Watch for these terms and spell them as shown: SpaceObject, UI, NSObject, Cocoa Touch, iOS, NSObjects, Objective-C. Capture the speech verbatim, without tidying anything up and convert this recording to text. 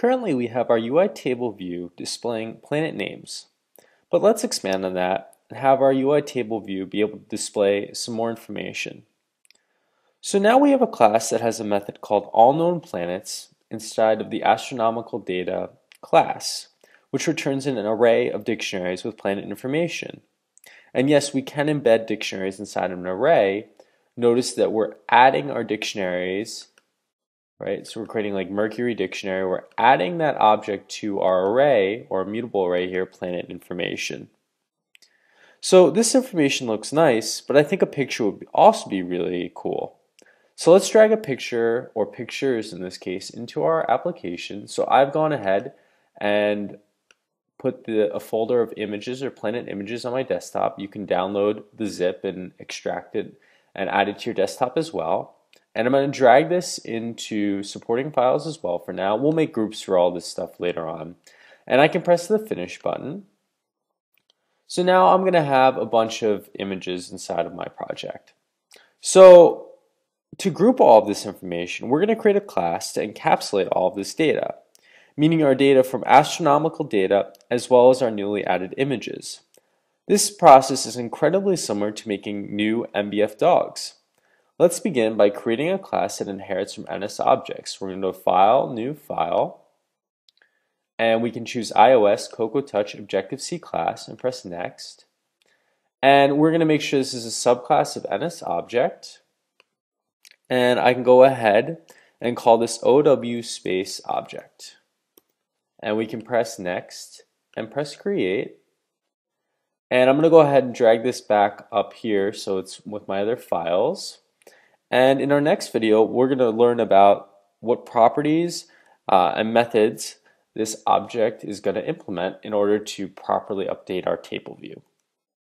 Currently we have our U I table view displaying planet names, but let's expand on that and have our U I table view be able to display some more information. So now we have a class that has a method called allKnownPlanets inside of the astronomical data class, which returns an array of dictionaries with planet information. And yes, we can embed dictionaries inside of an array. Notice that we're adding our dictionaries, right? So we're creating like Mercury dictionary. We're adding that object to our array or mutable array here, planet information. So this information looks nice, but I think a picture would also be really cool. So let's drag a picture, or pictures in this case, into our application. So I've gone ahead and put the, a folder of images or planet images on my desktop. You can download the zip and extract it and add it to your desktop as well. And I'm going to drag this into supporting files as well for now. We'll make groups for all this stuff later on. And I can press the finish button. So now I'm going to have a bunch of images inside of my project. So to group all of this information, we're going to create a class to encapsulate all of this data, meaning our data from astronomical data as well as our newly added images. This process is incredibly similar to making new M B F dogs. Let's begin by creating a class that inherits from N S Objects. We're going to go File, New File, and we can choose iOS Cocoa Touch Objective-C class and press Next. And we're going to make sure this is a subclass of N S Object. And I can go ahead and call this O W Space Object. And we can press Next and press Create. And I'm going to go ahead and drag this back up here so it's with my other files. And in our next video, we're going to learn about what properties uh, and methods this object is going to implement in order to properly update our table view.